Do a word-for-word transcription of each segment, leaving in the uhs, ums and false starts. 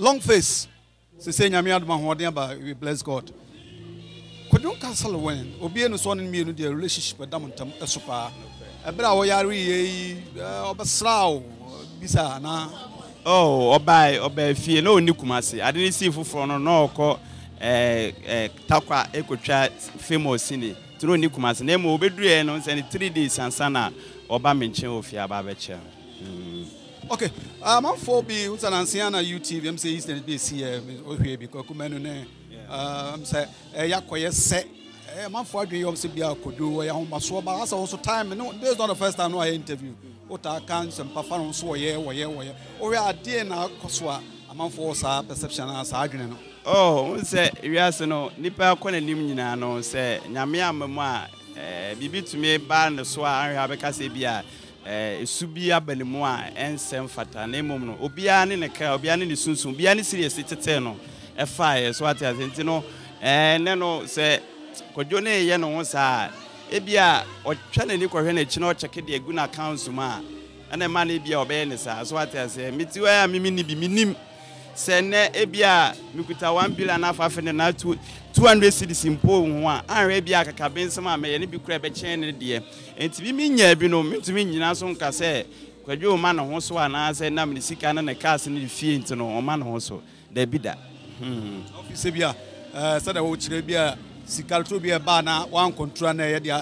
Long Face. Say say nyamiadu mahodiya ba. We bless God. Kodun castle when obi enu so ne mienu their relationship adamontam esupa. Ebra wo yare yi obasrawo bisa na. Oh, obai obai fie na oni Kumasi. I didn't see foforo no no ko eh eh takwa ekotwa famous ni. Tro oni Kumasi na mo obedu e no say three days ansana oba menche ofia ba be che. Okay, I'm um, for be who's an ancient U T V. I'm saying Eastern this year because come on, I'm saying yeah, quite set. I'm for be I'm saying be a kudu. I'm also but that's also time. No, this is not the first time I interview. What I can some perform so yeah, yeah, yeah. Or we are doing now kuswa. I'm for sa perception as argument. Oh, I'm saying we are saying no. Nipa kwenye nimjina no say nyamia mama bibi tumi ba nswa anwe abeka sebia. Eh subia benmoa ensem fata na mum no obia ne ne ka obia ne sunsun obia ne serious tete no e fire so ati asenti no eh ne no se kodjo ne ye no ho sa ebia otwa ne ni kohwe na chi na ocheke de aguna council ma na ma ne bia obe ne sa so ati ase miti wa mi mi ni bi minim se ne ebia mikuta one billion na afa ne na two hundred cedis mpo ho a anwe bia kakabensem a me ye ne bi kura be chen ne de enti bi minya bi no mitumi nyina so nka se Kwadwo ma no ho so ana se na me sika na ne cars ne fie enti no o ma no ho so da bi da hmm office bia eh sada wo chire bia sika to bia ba na wan control na ye de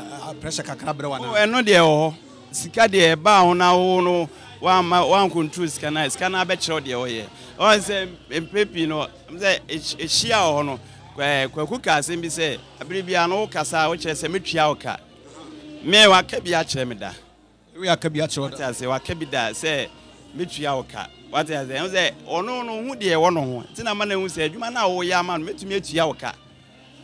pressure kakra bre wana o eno de ho sika de ba ho na ho no wan ma wan control sika na sika na be chire de ho ye o se mpepi no se e chia ho no Kwaku kase mbi se abiribia no kasa wo kire se metua wo ka me wa ka bia kire me da we aka bia kire da se wa ka bi da se metua wo ka what is there say ono no hu de wo no ho ti na ma na hu se adwuma na wo ya ma no metumi atua wo ka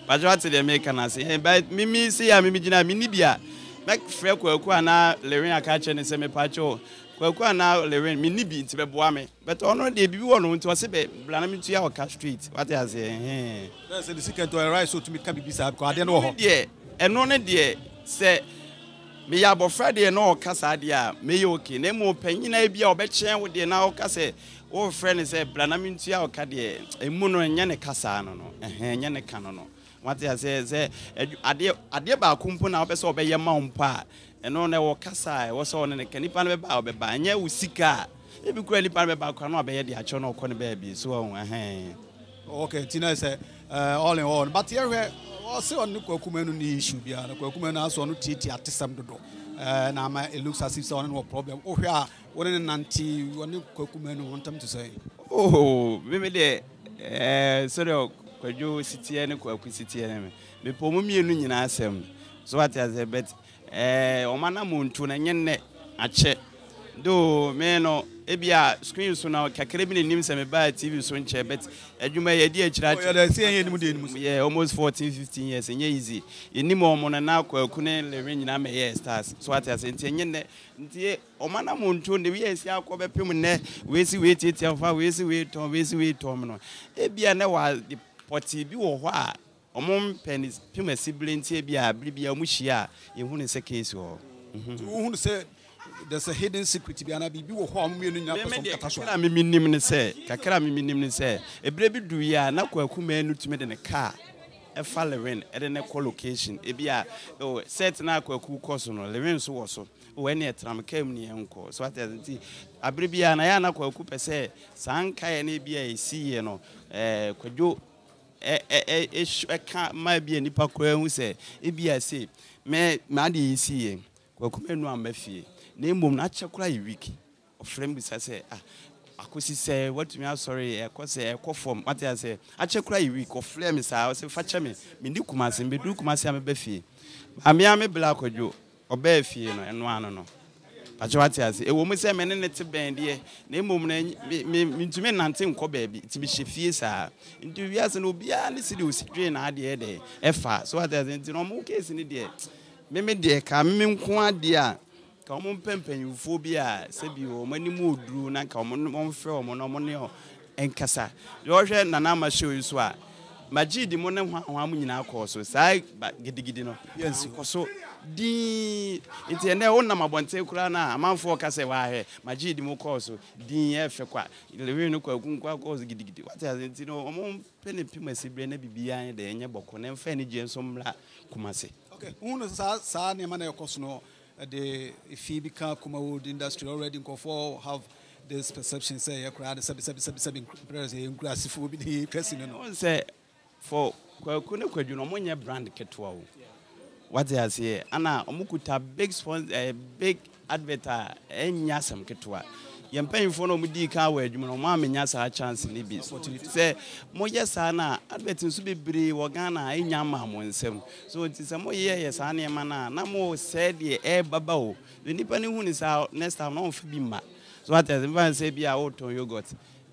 but what the American as he me me se ya me me gina me ni bia make frɛ Kwaku ana Lewin aka kire ne se me pa kire Kwaku ana Lewin me ni bi ti be boa me but ono de bi wo no nti wo se be blana me tua wo ka street what is there eh that's the secret to rise so to me ka bi bisa ko ade no ho de eno ne de se me ya bofra de no kasa de a me ye oke na mu panyina bia obekyen wo de na wo kasa wo frɛ ne sɛ blana me ntua wo ka de emu no nya ne kasa no no eh nya ne ka no no wate ya sɛ sɛ ade ade ba kompo na wo pɛ sɛ obɛyɛ ma wo pa eno na wo kasa wo sɛ wo ne ka nipa no bɛ ba wo bɛ ba nya wo sika e bi kura nipa no bɛ ba kwa no obɛyɛ de akyo no kɔ ne ba bi so wo eh okay tina sɛ all in all but here also on Kwaku Manu ni issue bia na Kwaku Manu aso no titi atesam dodo eh na ma it looks as if someone no problem o hwe a won ne nante won Kwaku Manu won tam to say oh me me de eh sorry Kwadwo city e ne Kwaku city e me me pomo mienu nyina asem so what as a bet eh o mana muntu na nyenne ache do me no ebia screen so na kakere bi nim se me ba T V so nche bet adwuma ye di akira yeah almost fourteen fifteen years enye easy enim omo na na Kwaku ne Lewin nyina me ye stars so what as ntie nye ne ntie omana mo nto ne we si akobe pem ne we si we tete afa we si we ton we si we tom no ebia ne wa poti bi wo ho a omom penis pem asible ntie bia bribia mu hia ye hu ne se case ho hu ne se there's a hidden secret bi ana bi bi wo ho amenu nya person katasho na mimi nim ne se kakra mimi nim ne se ebre bi du ya na Kwaku Manu tumi de ne car e fa Lewin e de ne location e bia o set na Kwaku course no Lewin so wo so o ene etram kam ne enko so at enti abre bi ana ya na Kwaku pese sanka ye ne bia e si ye no eh Kwadwo e e e e ka ma bia nipa kra hu se e bia se me ma de e si ye Kwaku Manu amafie Nemum na chakura i wiki. O frame bisa say ah akosi say what me sorry e ko say e ko form what I say a chakura i wiki o frame say o say facha me me ni Kumasi me du Kumasi am be fie. Ami am black Kwadwo o be fie no eno ano no. Pacho what I say e wo me say me ne ne te ben de nemum na me ntumi nante nko ba bi ti bi hye fie sa. Ntu wi ase no bia ne sidi o sidwe na ade e de e fa so what I say nti no mo case ni de me me de ka me nko ade a Kamu pempanyufo bia sebio manimu oduru na kamu monfrɛ omo no moneo enkasa yo hwɛ nana ma show so a magidi mo ne hwa hwa mu nyina akɔ so sai gidigidi no yensi kɔ so di nti ene wona mabonte kura na amanfo ka se wa he magidi mu course di efe kwa lewe no kwa kunkwa course gidigidi what has nti no omo pene pimase bre na bibian de enye boko na mfa ni jenso mla kumase okay uno sa sa ne mana course no the ifibika Kumawood industry already Nkofo have this perception say you crowd sub sub sub sub inclusive be the person no say for Kwaku ne kwadwo no monye brand ketwa o what they say ana omukuta big sponsor a big advertiser enya sam ketwa yempanyfo no mudi ka wa adwuma no ma menya sa chance ni bi say moye sa na advertising so bebre wo Ghana enya ma mo nsem so nti say moye ye sa na ma na na mo said ye e baba o nipa ne hu ni sa next time no fi bi ma so what they say bi a oton yogurt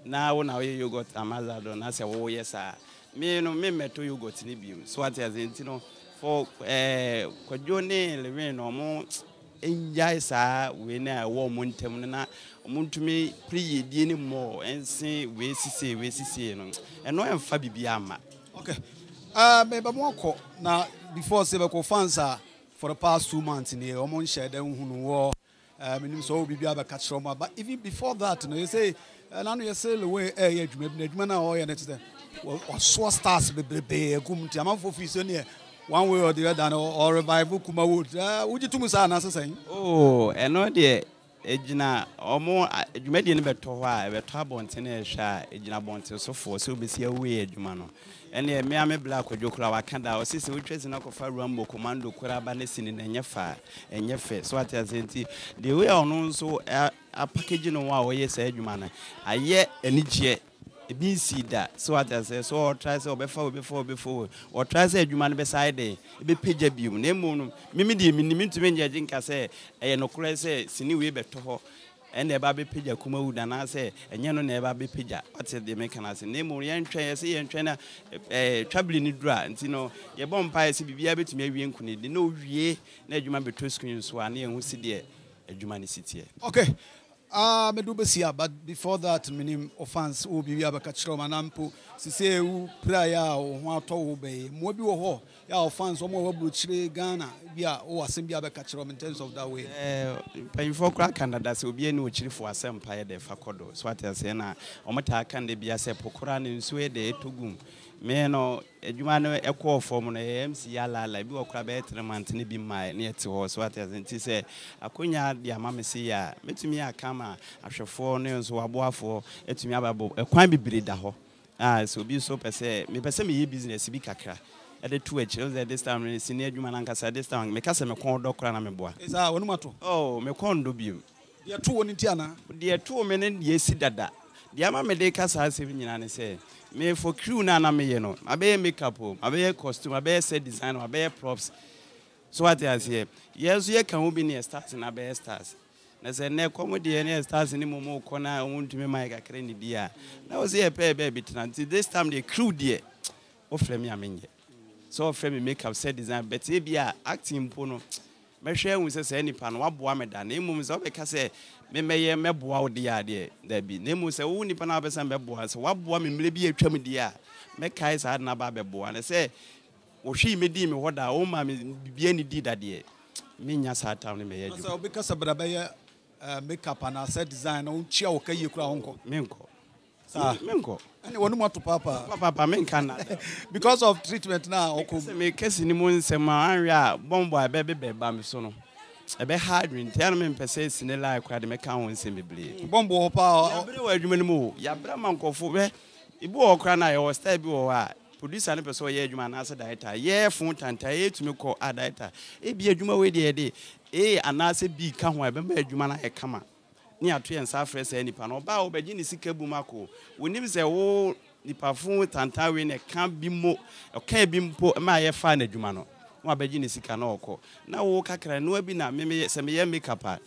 na wo na wo yogurt amazado na say wo ye sa me no me meto yogurt ni bi so what they say no for eh kwajone lewe no mo enjai sa we na wo mo ntem na mo ntumi priye die ni mo ense we sisi we sisi no eno emfa bibia ma okay ah me ba mo ko na before say ko fans for the past two months ni o mo share den hunu wo me nim so bibia ba catch room but even before that no you say na no you say lewe eh ya dwuma na dwuma na o ya next o so stars bebrebe egum ti amafo fi so ne one way or the other, or revival Kumawood. Uh, would you two must answer saying? Oh, and no, dear, Ejina, or more, you made any better why, but Tabon, Tenesha, Ejina Bonte, so forth, so be see a weird man. And a Miami Black or Jokla, Wakanda, or sister, which is an Okofa Rumbo, Commando, Kurabanesin, and Yafa, and Yafe, so what as it is. The way on also a packaging of our yes, Ejumana. I yet and each yet. Be see that so what I say so try say before before before or try say adwuma beside dey be page abium na emu mimi dey minim ntumi nje nka say e no kure say sini we beto ho and e ba be page Kumawood na say enye no na e ba be page what dey make na say na emu ye ntwen say ye ntwen na eh trouble ni dura nti no ye bom pa say bibia betumi awie nkune dey no wie na adwuma beto screen so na ye hu si dey adwuma ni sitie okay. Ah, me do besia, but before that, minim offense will be able to catch from an ample. She say, who prayer or one to obey, more be ho, your offense or more blue tree, Ghana, yeah, or assembly catch from in terms of that way. Pay for crack Canada, so be a new chief for a sempire de Facodo, Swatazena, or Mata can they be a sepulchran in Sweden to Gum. Meno, a Jumano echo form M C Yala, Labu Crabet, and Mantini be my near to horse, what as it is a Acuna, dear Mamma Sia, Metumia Kama, after four nails who are boa for a Tumiabo, a quimby breeder. Ah, so be so per se, me per se me business be cacra. At the two children at this time, senior Juman Ancas at this time, make us a corn doctor and a boy. Is our one motto? Oh, Macon Dubu. Dear two in Tiana, dear two men, yes, Dada. Dear Mamma de Casa, seven and say. Me for crew na na me ye no abe makeup o abe costume abe set design abe props so what I say yes you can be near stars na abe stars na say na come dey near stars ni momo ko na wontumi mic akere ni dia na we say pe be bitanti this time the crew there o frame am nye so o frame makeup set design but e bia acting po no me hwe hu say say nipa no waboa me da na emum say obeka say me meye meboa wo de ade da bi na emum say wo nipa na obesa meboa say waboa me mre bi atwa me de a me kai sa na ba beboa na say wo hwi me di me hoda wo ma me bibia ni di da de me nya sa ta me meye ju so obeka sa bra ba ye makeup and set design on chia wo kai yekura honko me nko sa me nko ani wonu mo to papa papa me nka na because of treatment now okum me kesi ni mo nsema anwa bombo abebe be ba me so no ebe hard win tell me pese sine like kwade me ka won se meble bombo pa ebe wa adwuma ni mo ya bra man kofo be ibu okra na your style bi wo a producer ne pese o ye adwuma na se director ye fun tanta ye tumi ko a director e bi adwuma we de de e anase bi ka ho ebe ma adwuma na e kama ni ato en sa frɛ sɛ nipa no ba wo bɛgye ne sika bu mako wonim sɛ wo nipa fun tanta we ne kan bi mo kan bi mpo ma yɛ fa na adwuma no wa bɛgye ne sika na ɔkɔ na wo kakra no abi na meme sɛ me yɛ makeup a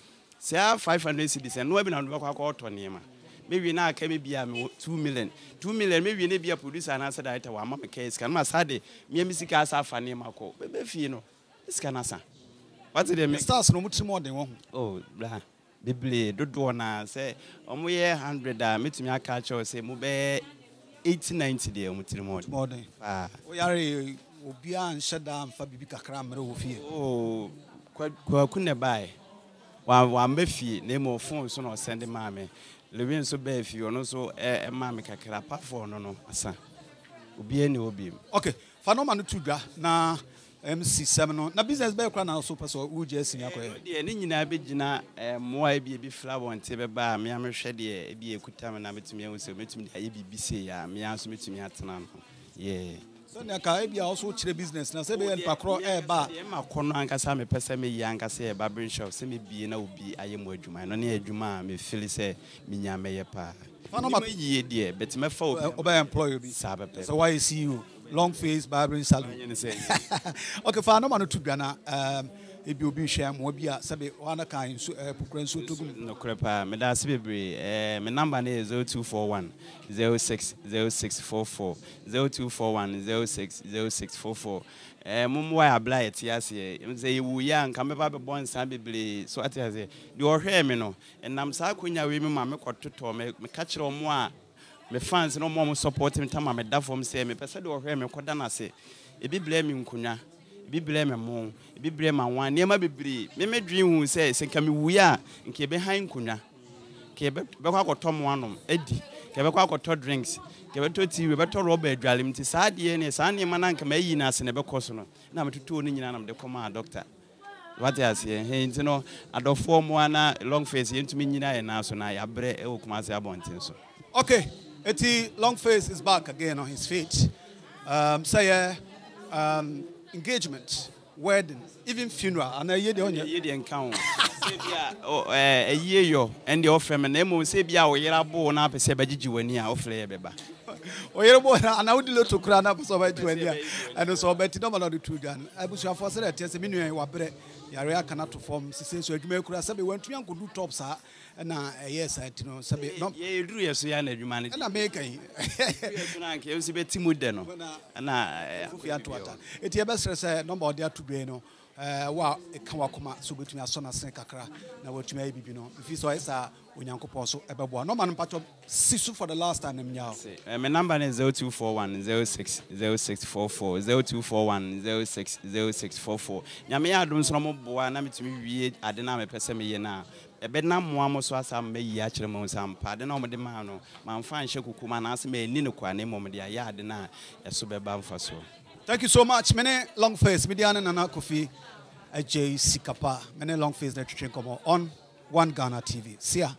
sɛ five hundred cedis no abi na no bɛkɔ akɔ tɔ ne ma me wi na aka me bia me two million two million me wi ne bia producer na sɛ director wa ma me ka sika na ma sa de me me sika asa fa ne ma kɔ bɛbɛ fie no sika na sa what did me stars no mutu more than wo oh blah Bibli, do na say, omo ye hundred da metumi aka cho say mo be eighty ninety de omo tirimod. Modern. Ah. O yare obi an shada am fa bibi kakra mre wo fie. Oh, Kwaku ne buy. Wa wa mbefi na mo phone so no send mama. Lewin so be fi ono so e mama kakra pa phone no no asa. Obi ene obi. Okay, fa no ma no tudwa na M C seven no na business be kwa na so person wo je sin akoye. De ne nyina be gina moa bi bi flower nte be ba me amhwe de bi ekuta me na metumi awu se metumi aye bibi se ya me anso metumi atena no. Yeah. So na ka bi also chire business na se be en pakro e ba e makono anka sa me pese me yi anka se e ba brain shop se me bi na obi aye mo adwuma no ne adwuma me feel se me nya me ye pa. Fa no ma yi de bet me fa obi employ obi. So why you see you Long Face barbering salon. Okay, for no man to Ghana, um, if you be share more beer, Sabi, one kind, so no crepa, Medasibri, my number is zero two four one zero six zero six four four zero two four one zero six zero six four four. Mumwa blight, yes, they were young, come about born Sabibri, so at the door, Hermino, and I'm Sakuina women, Mamma, to catch on one. My fans no more support him. Time I made that for me say me person do hear me kodana say. E bi blame me nkunya. E bi blame me mo. E bi blame me wan. Niam bebre. Me me dream hu say say nka me wia nke be han nkunya. Ke be kwa koto mo anom edi. Ke be kwa koto drinks. Ke be to tea, be to Robert dwalem ti saa de ne saa ne ma na nka me yi na se ne be koso no. Na me tutu oni nyina na me de koma doctor. What I say, hey, you know, I do form one Long Face into me nyina e na so na ya bre e wo kuma se abontin so. Okay. Eti Long Face is back again on his feet. Um, say uh, um, engagement, wedding, even funeral. And a year the only year the encounter. Oh, a year yo, and the offer my name will say be our year abo na pese bajiji weni a offer ye beba. Oh, year abo na na udi lo to kura na pese bajiji weni a. And so beti no malo di tujan. I wish you have forced that yes, minu ya wabre yarea cannot to form. Since so you may kura sabi went to yang kudu top sa. Na yes I know sabi no ye duru yeso ya na adwuma ne na make an na nke yeso be timude no na ofi atwata eti e be sere se number odia tube no eh wa e kan wakoma so betumi aso na sen kakra na watumi ayi bibi no ifi so isa onyankopon so e be boa no man mpacho sisu for the last time nyao my number is zero two four one zero six zero six four four zero two four one zero six zero six four four nyame ya adum so mo boa na metumi wie ade na me pese me ye na ebena moamo so asam me yi akire mo nsam pa de na omde ma no manfa nhye kokuma na asem eni ne kwa ne mom de ya ade na eso beba mfa so. Thank you so much mene Long Face media na na Kofi Ajay Sikapa mene Long Face na twetwe komo on One Ghana T V see ya.